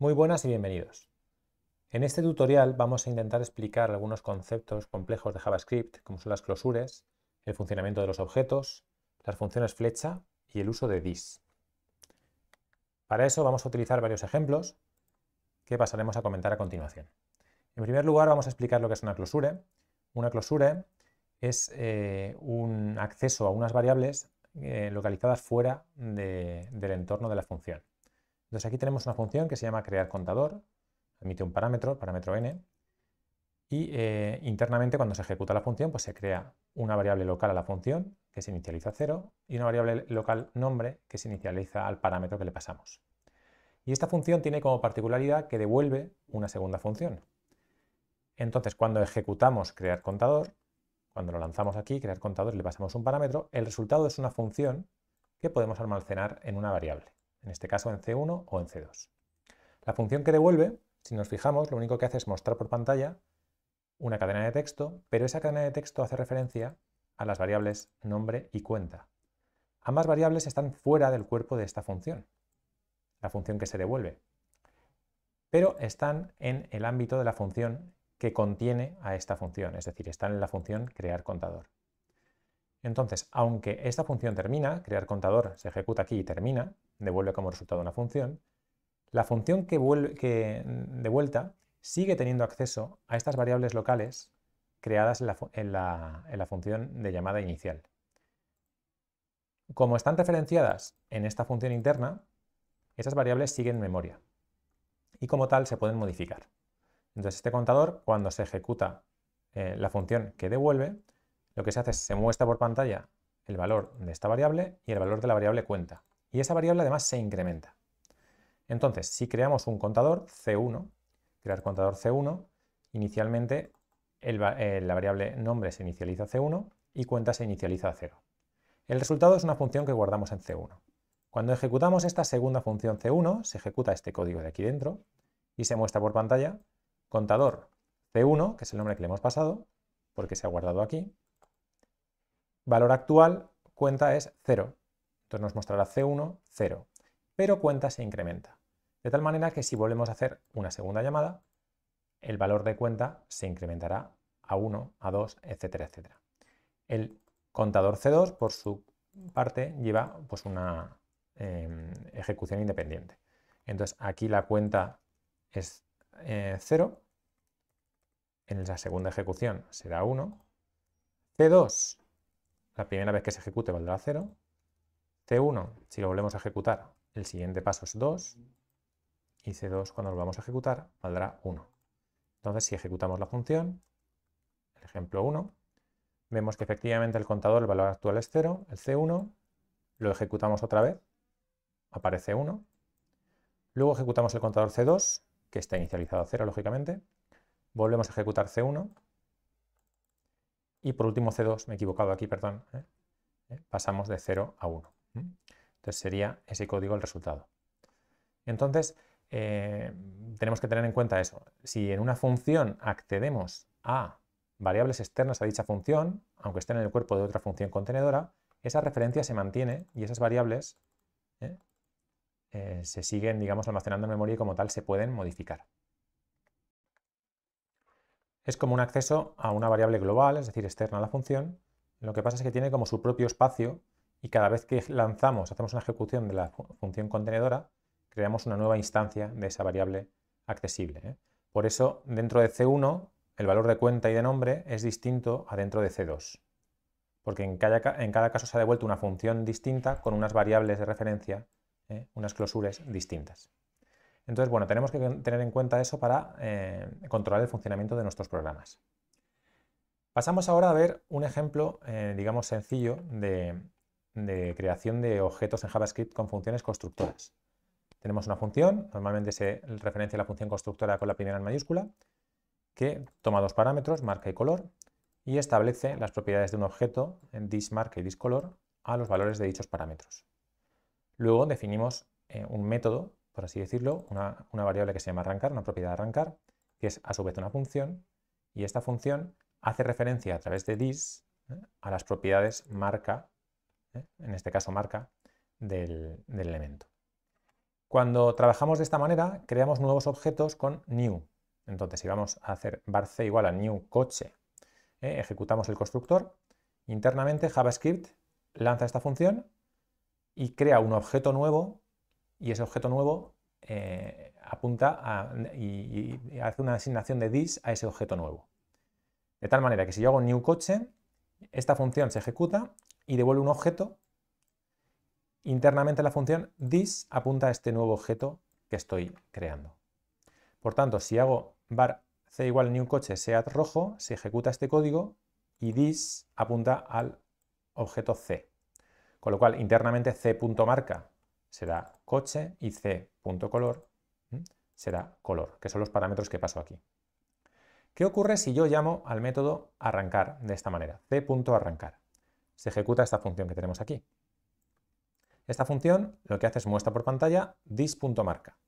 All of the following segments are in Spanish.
Muy buenas y bienvenidos. En este tutorial vamos a intentar explicar algunos conceptos complejos de JavaScript, como son las closures, el funcionamiento de los objetos, las funciones flecha y el uso de this. Para eso vamos a utilizar varios ejemplos que pasaremos a comentar a continuación. En primer lugar vamos a explicar lo que es una closure. Una closure es un acceso a unas variables localizadas fuera del entorno de la función. Entonces aquí tenemos una función que se llama crear contador, admite un parámetro n, y internamente cuando se ejecuta la función pues se crea una variable local a la función que se inicializa a 0 y una variable local nombre que se inicializa al parámetro que le pasamos. Y esta función tiene como particularidad que devuelve una segunda función. Entonces cuando ejecutamos crear contador, cuando lo lanzamos aquí, crear contador, y le pasamos un parámetro, el resultado es una función que podemos almacenar en una variable. En este caso en C1 o en C2. La función que devuelve, si nos fijamos, lo único que hace es mostrar por pantalla una cadena de texto, pero esa cadena de texto hace referencia a las variables nombre y cuenta. Ambas variables están fuera del cuerpo de esta función, la función que se devuelve, pero están en el ámbito de la función que contiene a esta función, es decir, están en la función crear contador. Entonces, aunque esta función termina, crear contador se ejecuta aquí y termina, devuelve como resultado una función, la función que devuelta sigue teniendo acceso a estas variables locales creadas en la función de llamada inicial. Como están referenciadas en esta función interna, esas variables siguen memoria y como tal se pueden modificar. Entonces este contador, cuando se ejecuta la función que devuelve, lo que se hace es se muestra por pantalla el valor de esta variable y el valor de la variable cuenta. Y esa variable además se incrementa. Entonces, si creamos un contador C1, crear contador C1, inicialmente la variable nombre se inicializa a C1 y cuenta se inicializa a 0. El resultado es una función que guardamos en C1. Cuando ejecutamos esta segunda función C1, se ejecuta este código de aquí dentro y se muestra por pantalla contador C1, que es el nombre que le hemos pasado, porque se ha guardado aquí. Valor actual, cuenta es 0. Entonces nos mostrará C1, 0, pero cuenta se incrementa. De tal manera que si volvemos a hacer una segunda llamada, el valor de cuenta se incrementará a 1, a 2, etcétera, etcétera. El contador C2, por su parte, lleva pues, una ejecución independiente. Entonces aquí la cuenta es 0, en la segunda ejecución será 1. C2, la primera vez que se ejecute valdrá 0. C1, si lo volvemos a ejecutar, el siguiente paso es 2 y C2, cuando lo vamos a ejecutar, valdrá 1. Entonces, si ejecutamos la función, el ejemplo 1, vemos que efectivamente el contador, el valor actual es 0, el C1, lo ejecutamos otra vez, aparece 1. Luego ejecutamos el contador C2, que está inicializado a 0, lógicamente. Volvemos a ejecutar C1 y por último C2, me he equivocado aquí, perdón, pasamos de 0 a 1. Entonces sería ese código el resultado. Entonces tenemos que tener en cuenta eso. Si en una función accedemos a variables externas a dicha función, aunque estén en el cuerpo de otra función contenedora, esa referencia se mantiene y esas variables se siguen, digamos, almacenando en memoria y como tal se pueden modificar. Es como un acceso a una variable global, es decir, externa a la función. Lo que pasa es que tiene como su propio espacio y cada vez que lanzamos, hacemos una ejecución de la función contenedora, creamos una nueva instancia de esa variable accesible, Por eso, dentro de C1, el valor de cuenta y de nombre es distinto a dentro de C2, porque en cada caso se ha devuelto una función distinta con unas variables de referencia, unas closures distintas. Entonces, bueno, tenemos que tener en cuenta eso para controlar el funcionamiento de nuestros programas. Pasamos ahora a ver un ejemplo, digamos, sencillo de creación de objetos en JavaScript con funciones constructoras. Tenemos una función, normalmente se referencia a la función constructora con la primera en mayúscula, que toma dos parámetros, marca y color, y establece las propiedades de un objeto, disMarca y disColor, a los valores de dichos parámetros. Luego definimos un método, por así decirlo, una variable que se llama arrancar, una propiedad de arrancar, que es a su vez una función, y esta función hace referencia a través de this a las propiedades marca, en este caso marca, del elemento. Cuando trabajamos de esta manera, creamos nuevos objetos con new. Entonces, si vamos a hacer varc igual a new coche, ejecutamos el constructor. Internamente, JavaScript lanza esta función y crea un objeto nuevo, y ese objeto nuevo apunta y hace una asignación de this a ese objeto nuevo. De tal manera que si yo hago new coche, esta función se ejecuta y devuelve un objeto. Internamente la función this apunta a este nuevo objeto que estoy creando. Por tanto, si hago var c igual new coche seat rojo, se ejecuta este código y this apunta al objeto c. Con lo cual, internamente c.marca será coche y c.color será color, que son los parámetros que paso aquí. ¿Qué ocurre si yo llamo al método arrancar de esta manera? c.arrancar. Se ejecuta esta función que tenemos aquí. Esta función lo que hace es muestra por pantalla this.marca.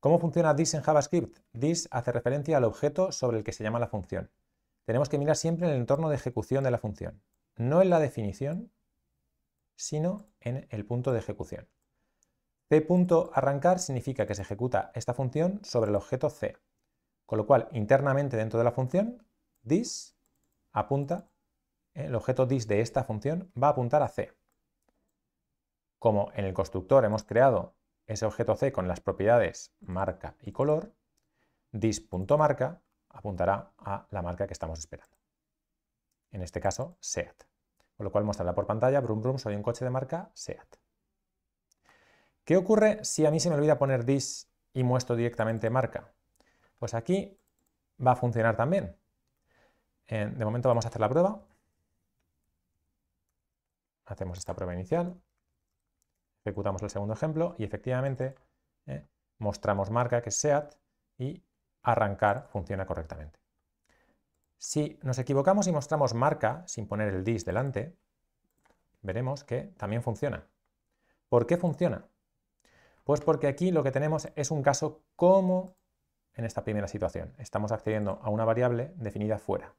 ¿Cómo funciona this en JavaScript? This hace referencia al objeto sobre el que se llama la función. Tenemos que mirar siempre en el entorno de ejecución de la función, no en la definición, sino en el punto de ejecución. C.arrancar significa que se ejecuta esta función sobre el objeto C, con lo cual internamente dentro de la función this apunta, el objeto this de esta función va a apuntar a C. Como en el constructor hemos creado ese objeto C con las propiedades marca y color, this.marca apuntará a la marca que estamos esperando. En este caso, SEAT. Con lo cual mostrará por pantalla, brum brum, soy un coche de marca SEAT. ¿Qué ocurre si a mí se me olvida poner this y muestro directamente marca? Pues aquí va a funcionar también. De momento vamos a hacer la prueba. Hacemos esta prueba inicial. Ejecutamos el segundo ejemplo y efectivamente mostramos marca, que es SEAT, y arrancar funciona correctamente. Si nos equivocamos y mostramos marca sin poner el this delante, veremos que también funciona. ¿Por qué funciona? Pues porque aquí lo que tenemos es un caso como en esta primera situación. Estamos accediendo a una variable definida fuera.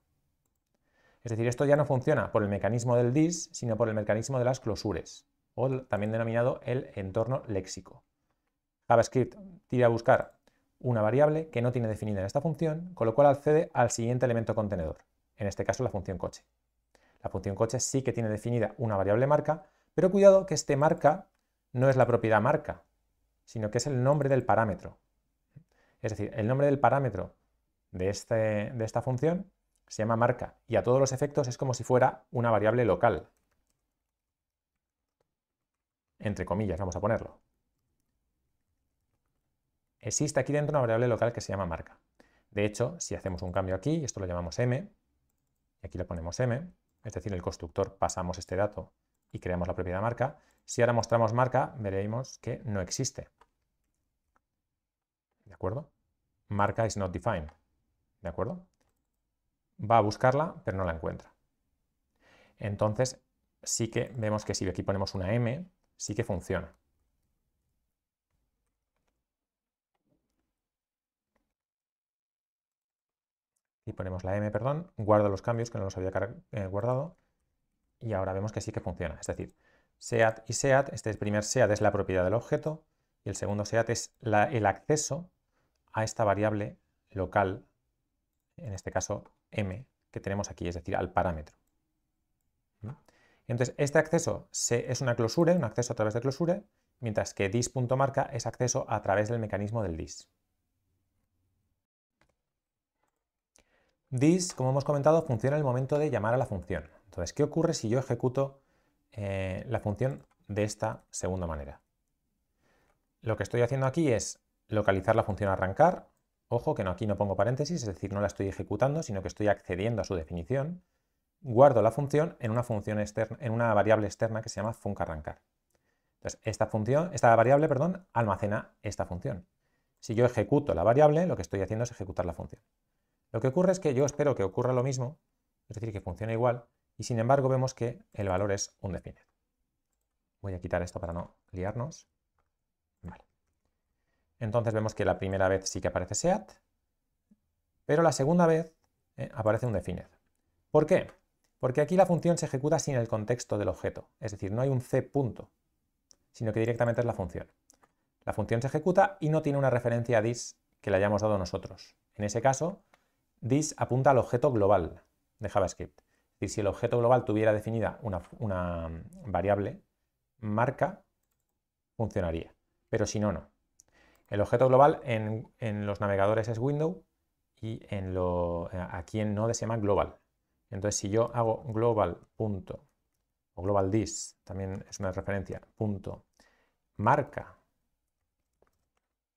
Es decir, esto ya no funciona por el mecanismo del this, sino por el mecanismo de las closures, o también denominado el entorno léxico. JavaScript tira a buscar una variable que no tiene definida en esta función, con lo cual accede al siguiente elemento contenedor, en este caso la función coche. La función coche sí que tiene definida una variable marca, pero cuidado que este marca no es la propiedad marca, sino que es el nombre del parámetro. Es decir, el nombre del parámetro de esta función se llama marca, y a todos los efectos es como si fuera una variable local. Entre comillas, vamos a ponerlo. Existe aquí dentro una variable local que se llama marca. De hecho, si hacemos un cambio aquí, esto lo llamamos m, y aquí le ponemos m, es decir, el constructor pasamos este dato y creamos la propiedad marca. Si ahora mostramos marca, veremos que no existe. ¿De acuerdo? Marca is not defined. ¿De acuerdo? Va a buscarla, pero no la encuentra. Entonces, sí que vemos que si aquí ponemos una m, sí que funciona. Y ponemos la m, perdón, guardo los cambios que no los había guardado, y ahora vemos que sí que funciona. Es decir, SEAT y SEAT, este primer SEAT es la propiedad del objeto, y el segundo SEAT es el acceso a esta variable local, en este caso m, que tenemos aquí, es decir, al parámetro. Entonces, este acceso es una closure, un acceso a través de closure, mientras que this.marca es acceso a través del mecanismo del this. This, como hemos comentado, funciona en el momento de llamar a la función. Entonces, ¿qué ocurre si yo ejecuto la función de esta segunda manera? Lo que estoy haciendo aquí es localizar la función arrancar. Ojo que no, aquí no pongo paréntesis, es decir, no la estoy ejecutando, sino que estoy accediendo a su definición. Guardo la función en una variable externa que se llama func_arrancar. Entonces, esta variable almacena esta función. Si yo ejecuto la variable, lo que estoy haciendo es ejecutar la función. Lo que ocurre es que yo espero que ocurra lo mismo, es decir, que funcione igual, y sin embargo vemos que el valor es undefined. Voy a quitar esto para no liarnos. Vale. Entonces vemos que la primera vez sí que aparece SEAT, pero la segunda vez aparece undefined. ¿Por qué? Porque aquí la función se ejecuta sin el contexto del objeto, es decir, no hay un C punto, sino que directamente es la función. La función se ejecuta y no tiene una referencia a this que le hayamos dado nosotros. En ese caso, this apunta al objeto global de JavaScript. Y si el objeto global tuviera definida una variable marca, funcionaría. Pero si no, no. El objeto global en los navegadores es window y aquí en Node se llama global. Entonces, si yo hago global this, también es una referencia, punto, marca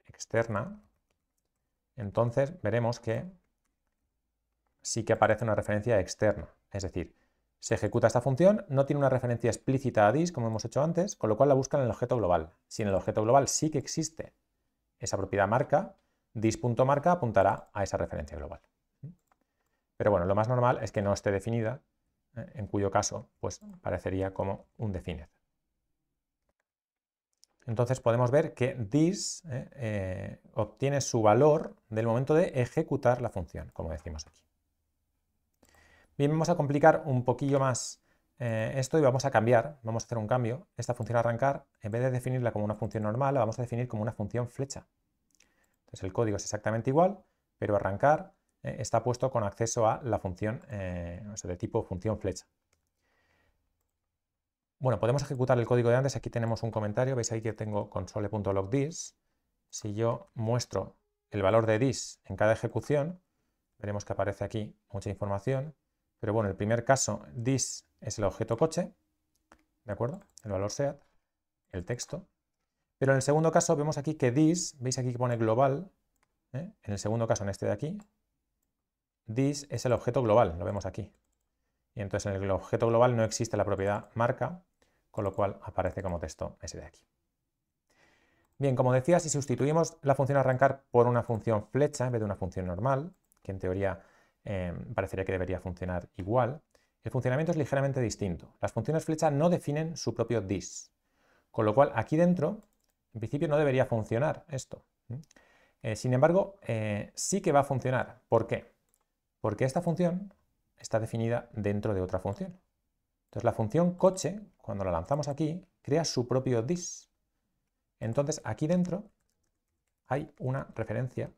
externa, entonces veremos que sí que aparece una referencia externa. Es decir, se ejecuta esta función, no tiene una referencia explícita a this, como hemos hecho antes, con lo cual la buscan en el objeto global. Si en el objeto global sí que existe esa propiedad marca, this.marca apuntará a esa referencia global. Pero bueno, lo más normal es que no esté definida, en cuyo caso pues parecería como un definer. Entonces podemos ver que this obtiene su valor del momento de ejecutar la función, como decimos aquí. Bien, vamos a complicar un poquillo más esto y vamos a hacer un cambio. Esta función arrancar, en vez de definirla como una función normal, la vamos a definir como una función flecha. Entonces el código es exactamente igual, pero arrancar está puesto con acceso a la función de tipo función flecha. Bueno, podemos ejecutar el código de antes. Aquí tenemos un comentario, veis ahí que tengo console.logThis. Si yo muestro el valor de this en cada ejecución, veremos que aparece aquí mucha información. Pero bueno, el primer caso, this es el objeto coche, ¿de acuerdo? El valor SEAT, el texto. Pero en el segundo caso vemos aquí que this, veis aquí que pone global, en el segundo caso, en este de aquí, this es el objeto global, lo vemos aquí. Y entonces en el objeto global no existe la propiedad marca, con lo cual aparece como texto ese de aquí. Bien, como decía, si sustituimos la función arrancar por una función flecha en vez de una función normal, que en teoría parecería que debería funcionar igual, el funcionamiento es ligeramente distinto. Las funciones flecha no definen su propio this, con lo cual aquí dentro, en principio, no debería funcionar esto. Sin embargo, sí que va a funcionar. ¿Por qué? Porque esta función está definida dentro de otra función. Entonces la función coche, cuando la lanzamos aquí, crea su propio this. Entonces aquí dentro hay una referencia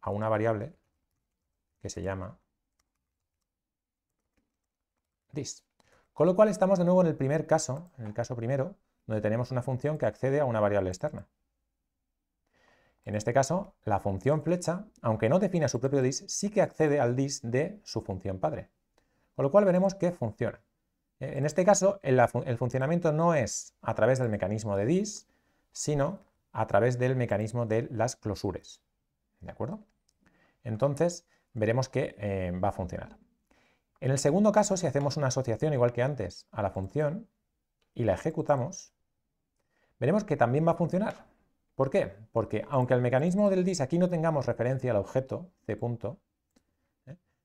a una variable que se llama this. Con lo cual estamos de nuevo en el primer caso, en el caso primero, donde tenemos una función que accede a una variable externa. En este caso, la función flecha, aunque no defina su propio this, sí que accede al this de su función padre. Con lo cual veremos que funciona. En este caso, el funcionamiento no es a través del mecanismo de this, sino a través del mecanismo de las closures. ¿De acuerdo? Entonces, veremos que va a funcionar. En el segundo caso, si hacemos una asociación igual que antes a la función y la ejecutamos, veremos que también va a funcionar. ¿Por qué? Porque aunque el mecanismo del this aquí no tengamos referencia al objeto c punto,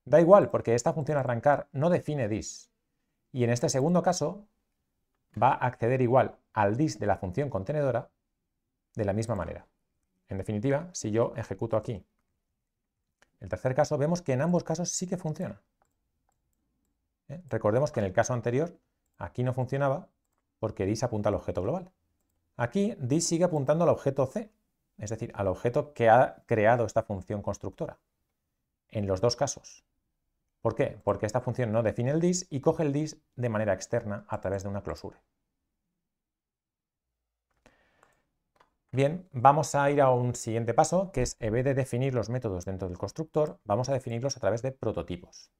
da igual, porque esta función arrancar no define this. Y en este segundo caso va a acceder igual al this de la función contenedora de la misma manera. En definitiva, si yo ejecuto aquí el tercer caso, vemos que en ambos casos sí que funciona. Recordemos que en el caso anterior aquí no funcionaba porque this apunta al objeto global. Aquí this sigue apuntando al objeto C, es decir, al objeto que ha creado esta función constructora. En los dos casos. ¿Por qué? Porque esta función no define el this y coge el this de manera externa a través de una closure. Bien, vamos a ir a un siguiente paso, que es, en vez de definir los métodos dentro del constructor, vamos a definirlos a través de prototipos.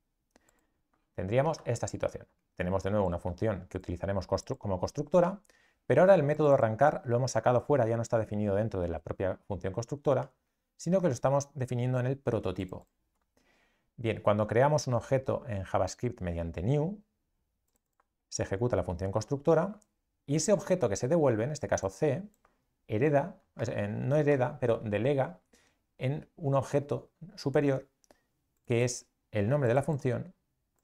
Tendríamos esta situación. Tenemos de nuevo una función que utilizaremos como constructora, pero ahora el método arrancar lo hemos sacado fuera, ya no está definido dentro de la propia función constructora, sino que lo estamos definiendo en el prototipo. Bien, cuando creamos un objeto en JavaScript mediante new, se ejecuta la función constructora y ese objeto que se devuelve, en este caso C, delega en un objeto superior que es el nombre de la función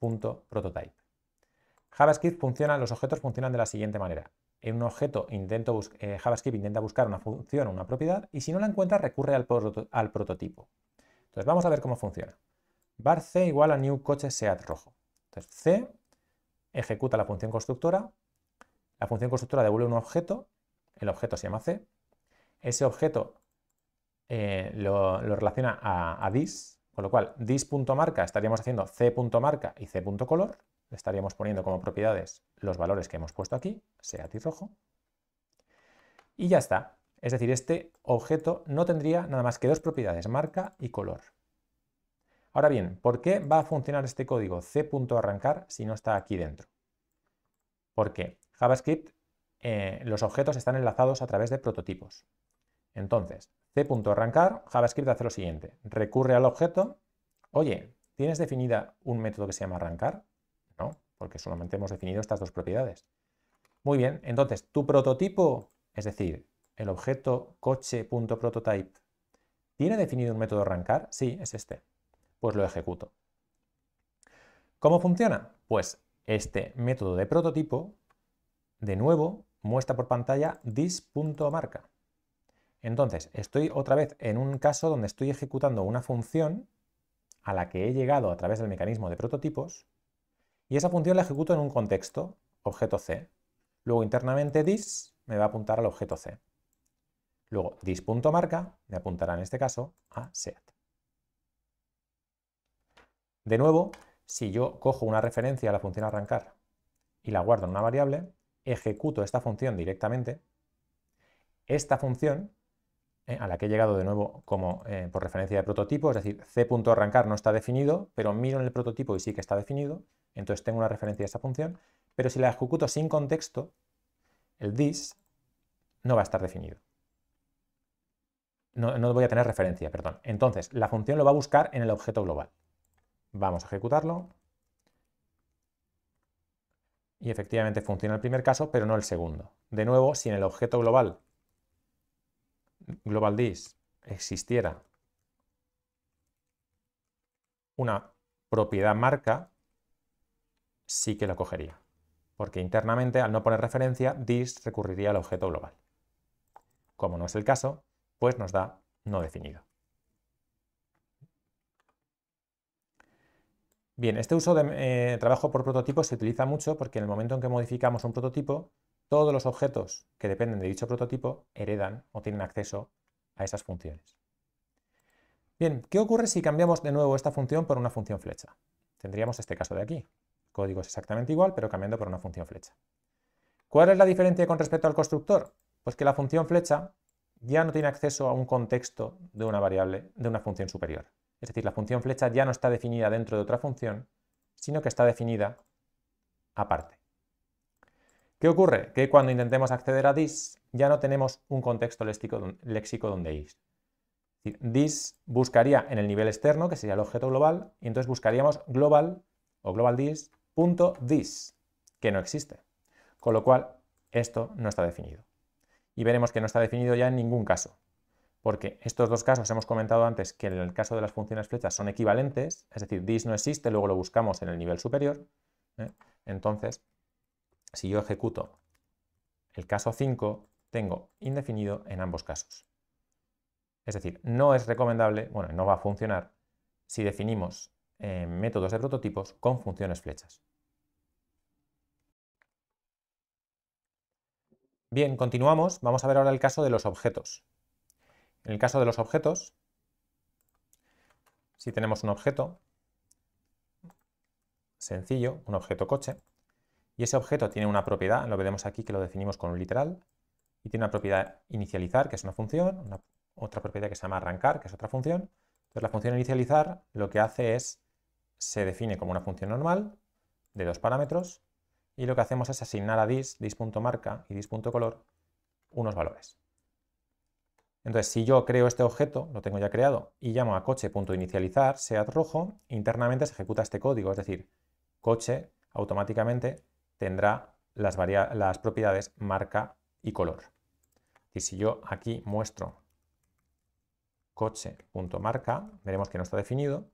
punto prototype. JavaScript funciona, los objetos funcionan de la siguiente manera. En un objeto JavaScript intenta buscar una función o una propiedad y si no la encuentra recurre al prototipo. Entonces vamos a ver cómo funciona. Var C igual a new coche SEAT rojo. Entonces C ejecuta la función constructora devuelve un objeto. El objeto se llama C, ese objeto lo relaciona a this, con lo cual this.marca estaríamos haciendo c.marca y c.color, estaríamos poniendo como propiedades los valores que hemos puesto aquí, SEAT y rojo, y ya está. Es decir, este objeto no tendría nada más que dos propiedades, marca y color. Ahora bien, ¿por qué va a funcionar este código c.arrancar si no está aquí dentro? Porque JavaScript, los objetos están enlazados a través de prototipos. Entonces, c.arrancar, JavaScript hace lo siguiente, recurre al objeto, oye, ¿tienes definida un método que se llama arrancar? No, porque solamente hemos definido estas dos propiedades. Muy bien, entonces, tu prototipo, es decir, el objeto coche.prototype, ¿tiene definido un método arrancar? Sí, es este. Pues lo ejecuto. ¿Cómo funciona? Pues este método de prototipo, de nuevo, muestra por pantalla this.marca. Entonces, estoy otra vez en un caso donde estoy ejecutando una función a la que he llegado a través del mecanismo de prototipos y esa función la ejecuto en un contexto, objeto C. Luego internamente this me va a apuntar al objeto C. Luego this.marca me apuntará en este caso a SEAT. De nuevo, si yo cojo una referencia a la función arrancar y la guardo en una variable, ejecuto esta función directamente, esta función, a la que he llegado de nuevo como por referencia de prototipo, es decir, c.arrancar no está definido, pero miro en el prototipo y sí que está definido, entonces tengo una referencia a esta función, pero si la ejecuto sin contexto, el this no va a estar definido. No voy a tener referencia, perdón. Entonces, la función lo va a buscar en el objeto global. Vamos a ejecutarlo y efectivamente funciona el primer caso, pero no el segundo. De nuevo, si en el objeto global, globalDis, existiera una propiedad marca, sí que lo cogería, porque internamente al no poner referencia, this recurriría al objeto global. Como no es el caso, pues nos da no definido. Bien, este uso de trabajo por prototipos se utiliza mucho porque en el momento en que modificamos un prototipo, todos los objetos que dependen de dicho prototipo heredan o tienen acceso a esas funciones. Bien, ¿qué ocurre si cambiamos de nuevo esta función por una función flecha? Tendríamos este caso de aquí. El código es exactamente igual, pero cambiando por una función flecha. ¿Cuál es la diferencia con respecto al constructor? Pues que la función flecha ya no tiene acceso a un contexto de una variable, de una función superior. Es decir, la función flecha ya no está definida dentro de otra función, sino que está definida aparte. ¿Qué ocurre? Que cuando intentemos acceder a this, ya no tenemos un contexto léxico donde ir. This buscaría en el nivel externo, que sería el objeto global, y entonces buscaríamos global o globalDis.this, que no existe. Con lo cual, esto no está definido. Y veremos que no está definido ya en ningún caso. Porque estos dos casos hemos comentado antes que en el caso de las funciones flechas son equivalentes, es decir, this no existe, luego lo buscamos en el nivel superior. Entonces, si yo ejecuto el caso 5, tengo indefinido en ambos casos. Es decir, no es recomendable, bueno, no va a funcionar si definimos métodos de prototipos con funciones flechas. Bien, continuamos. Vamos a ver ahora el caso de los objetos. En el caso de los objetos, si tenemos un objeto sencillo, un objeto coche, y ese objeto tiene una propiedad, lo veremos aquí que lo definimos con un literal, y tiene una propiedad inicializar, que es una función, otra propiedad que se llama arrancar, que es otra función. Entonces la función inicializar lo que hace es, se define como una función normal de dos parámetros, y lo que hacemos es asignar a this.marca y this.color unos valores. Entonces, si yo creo este objeto, lo tengo ya creado, y llamo a coche.inicializar, SEAT rojo, internamente se ejecuta este código, es decir, coche automáticamente tendrá las propiedades marca y color. Y si yo aquí muestro coche.marca, veremos que no está definido,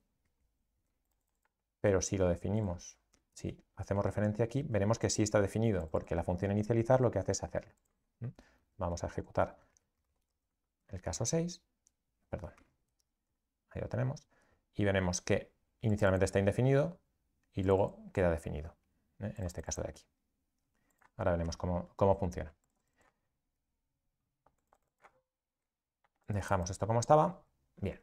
pero si lo definimos, si hacemos referencia aquí, veremos que sí está definido, porque la función inicializar lo que hace es hacerlo. Vamos a ejecutar el caso 6, perdón, ahí lo tenemos, y veremos que inicialmente está indefinido y luego queda definido, en este caso de aquí. Ahora veremos cómo funciona. Dejamos esto como estaba. Bien.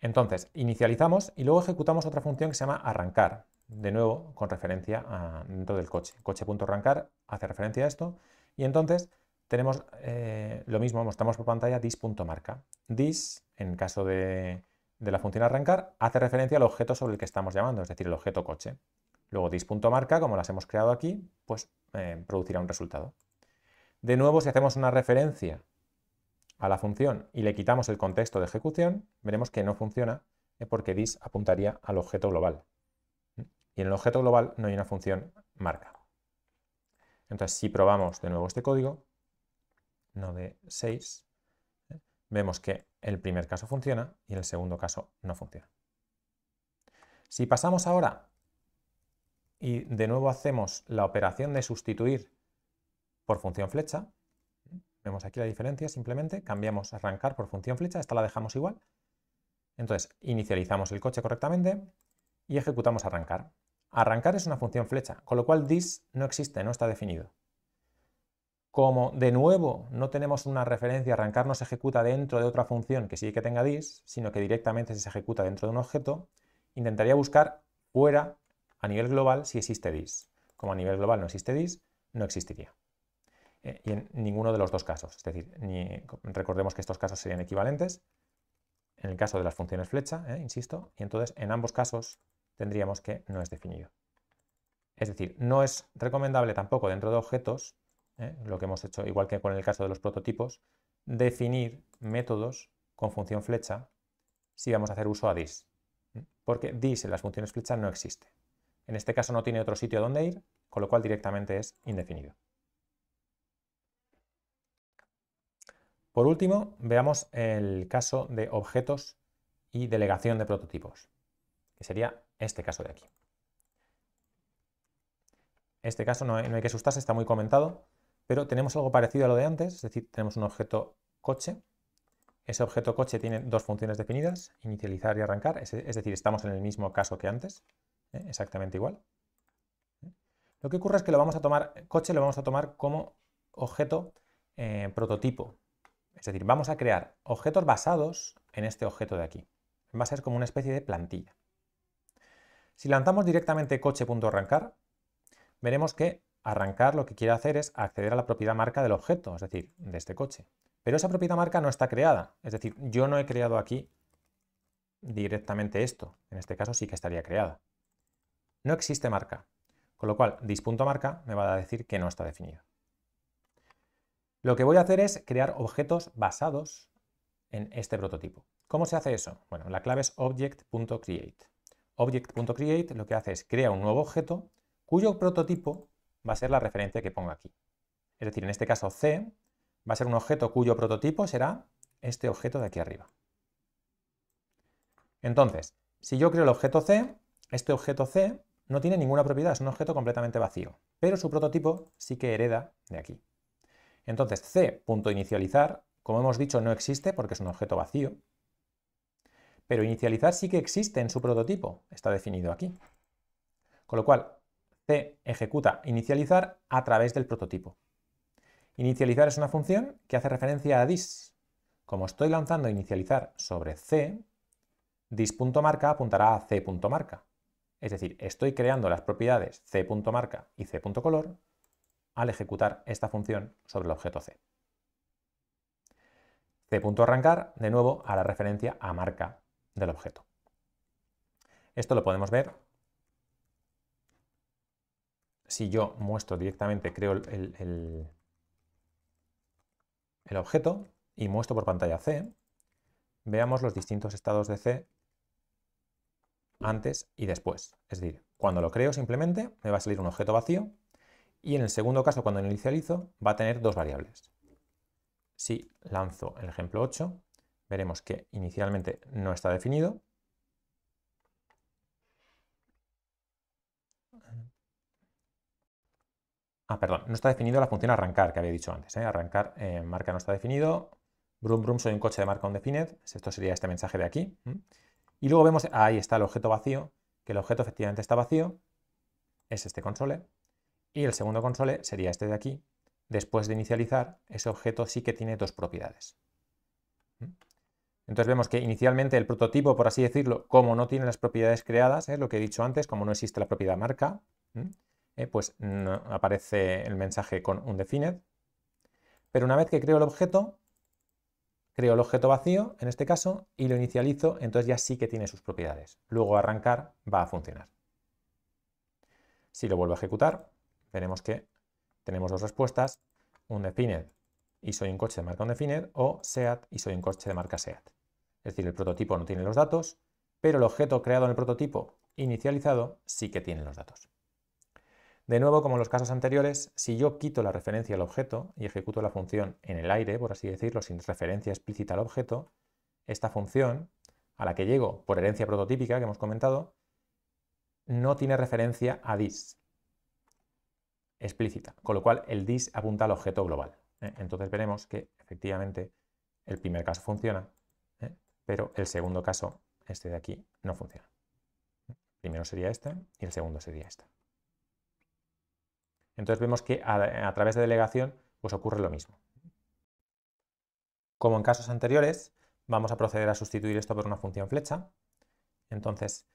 Entonces, inicializamos y luego ejecutamos otra función que se llama arrancar. De nuevo, con referencia a dentro del coche. Coche.arrancar hace referencia a esto. Y entonces tenemos lo mismo, mostramos por pantalla dis.marca. Dis, en caso de la función arrancar, hace referencia al objeto sobre el que estamos llamando, es decir, el objeto coche. Luego dis.marca, como las hemos creado aquí, pues producirá un resultado. De nuevo, si hacemos una referencia a la función y le quitamos el contexto de ejecución, veremos que no funciona porque dis apuntaría al objeto global. Y en el objeto global no hay una función marca. Entonces, si probamos de nuevo este código, no de 6, vemos que el primer caso funciona y el segundo caso no funciona. Si pasamos ahora y de nuevo hacemos la operación de sustituir por función flecha, vemos aquí la diferencia, simplemente cambiamos arrancar por función flecha, esta la dejamos igual. Entonces inicializamos el coche correctamente y ejecutamos arrancar. Arrancar es una función flecha, con lo cual dis no existe, no está definido. Como de nuevo no tenemos una referencia, arrancar no se ejecuta dentro de otra función que sí que tenga dis, sino que directamente se ejecuta dentro de un objeto, intentaría buscar fuera a nivel global si existe dis. Como a nivel global no existe dis, no existiría. Y en ninguno de los dos casos, es decir, recordemos que estos casos serían equivalentes, en el caso de las funciones flecha, insisto, y entonces en ambos casos tendríamos que no es definido. Es decir, no es recomendable tampoco dentro de objetos, lo que hemos hecho igual que con el caso de los prototipos, definir métodos con función flecha si vamos a hacer uso a dis, porque dis en las funciones flecha no existe. En este caso no tiene otro sitio donde ir, con lo cual directamente es indefinido. Por último, veamos el caso de objetos y delegación de prototipos, que sería este caso de aquí. Este caso no hay que asustarse, está muy comentado, pero tenemos algo parecido a lo de antes, es decir, tenemos un objeto coche. Ese objeto coche tiene dos funciones definidas, inicializar y arrancar, es decir, estamos en el mismo caso que antes, exactamente igual. Lo que ocurre es que lo vamos a tomar, coche lo vamos a tomar como objeto prototipo. Es decir, vamos a crear objetos basados en este objeto de aquí. Va a ser como una especie de plantilla. Si lanzamos directamente coche.arrancar, veremos que arrancar lo que quiere hacer es acceder a la propiedad marca del objeto, es decir, de este coche. Pero esa propiedad marca no está creada. Es decir, yo no he creado aquí directamente esto. En este caso sí que estaría creada. No existe marca. Con lo cual, dis.marca me va a decir que no está definida. Lo que voy a hacer es crear objetos basados en este prototipo. ¿Cómo se hace eso? Bueno, la clave es object.create. Object.create lo que hace es crear un nuevo objeto cuyo prototipo va a ser la referencia que ponga aquí. Es decir, en este caso C va a ser un objeto cuyo prototipo será este objeto de aquí arriba. Entonces, si yo creo el objeto C, este objeto C no tiene ninguna propiedad, es un objeto completamente vacío, pero su prototipo sí que hereda de aquí. Entonces, C.inicializar, como hemos dicho, no existe porque es un objeto vacío, pero inicializar sí que existe en su prototipo, está definido aquí. Con lo cual, C ejecuta inicializar a través del prototipo. Inicializar es una función que hace referencia a dis. Como estoy lanzando inicializar sobre C, dis.marca apuntará a C.marca. Es decir, estoy creando las propiedades C.marca y C.color, al ejecutar esta función sobre el objeto C. C.arrancar, de nuevo, hará referencia a marca del objeto. Esto lo podemos ver si yo muestro directamente, creo el objeto y muestro por pantalla C. Veamos los distintos estados de C antes y después. Es decir, cuando lo creo simplemente me va a salir un objeto vacío. Y en el segundo caso, cuando inicializo, va a tener dos variables. Si lanzo el ejemplo 8, veremos que inicialmente no está definido. Perdón, no está definido la función arrancar que había dicho antes. Arrancar, marca no está definido. Brum brum, soy un coche de marca undefined. Esto sería este mensaje de aquí. Y luego vemos, ahí está el objeto vacío, que el objeto efectivamente está vacío. Es este console. Y el segundo console sería este de aquí. Después de inicializar, ese objeto sí que tiene dos propiedades. Entonces vemos que inicialmente el prototipo, por así decirlo, como no tiene las propiedades creadas, lo que he dicho antes, como no existe la propiedad marca, pues aparece el mensaje con undefined. Pero una vez que creo el objeto vacío, en este caso, y lo inicializo, entonces ya sí que tiene sus propiedades. Luego arrancar va a funcionar. Si lo vuelvo a ejecutar, veremos que tenemos dos respuestas, undefined y soy un coche de marca undefined o SEAT y soy un coche de marca SEAT. Es decir, el prototipo no tiene los datos, pero el objeto creado en el prototipo inicializado sí que tiene los datos. De nuevo, como en los casos anteriores, si yo quito la referencia al objeto y ejecuto la función en el aire, por así decirlo, sin referencia explícita al objeto, esta función, a la que llego por herencia prototípica que hemos comentado, no tiene referencia a this explícita, con lo cual el this apunta al objeto global. Entonces veremos que efectivamente el primer caso funciona, pero el segundo caso, este de aquí, no funciona. Primero sería este y el segundo sería este. Entonces vemos que a través de delegación pues ocurre lo mismo. Como en casos anteriores, vamos a proceder a sustituir esto por una función flecha. Entonces,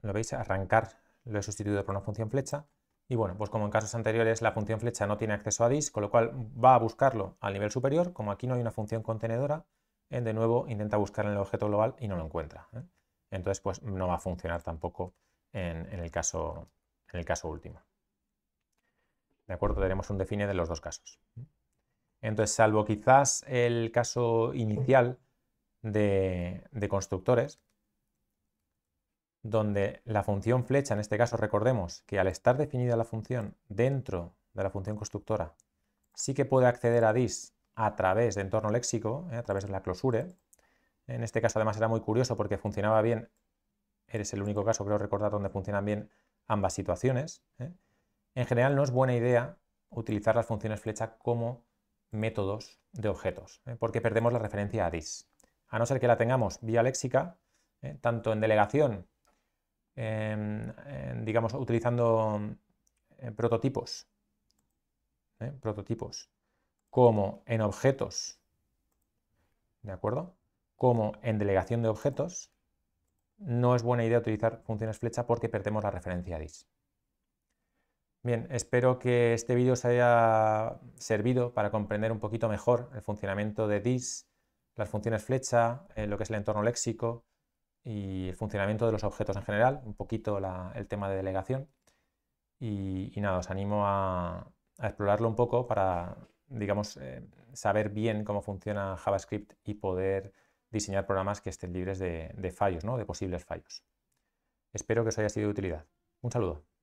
lo veis, arrancar lo he sustituido por una función flecha. Y bueno, pues como en casos anteriores, la función flecha no tiene acceso a this, con lo cual va a buscarlo al nivel superior. Como aquí no hay una función contenedora, de nuevo intenta buscar en el objeto global y no lo encuentra. Entonces, pues no va a funcionar tampoco en el caso último. De acuerdo, tenemos un define de los dos casos. Entonces, salvo quizás el caso inicial de constructores, donde la función flecha, en este caso recordemos que al estar definida la función dentro de la función constructora, sí que puede acceder a this a través de entorno léxico, a través de la closure. En este caso además era muy curioso porque funcionaba bien, eres el único caso, creo recordar, donde funcionan bien ambas situaciones. En general no es buena idea utilizar las funciones flecha como métodos de objetos, porque perdemos la referencia a this. A no ser que la tengamos vía léxica, tanto en delegación, digamos, utilizando prototipos como en objetos, ¿de acuerdo? Como en delegación de objetos, no es buena idea utilizar funciones flecha porque perdemos la referencia a this. Bien, espero que este vídeo os haya servido para comprender un poquito mejor el funcionamiento de this, las funciones flecha, lo que es el entorno léxico y el funcionamiento de los objetos en general, un poquito el tema de delegación. Y nada, os animo a explorarlo un poco para, digamos, saber bien cómo funciona JavaScript y poder diseñar programas que estén libres de fallos, ¿no? De posibles fallos. Espero que os haya sido de utilidad. Un saludo.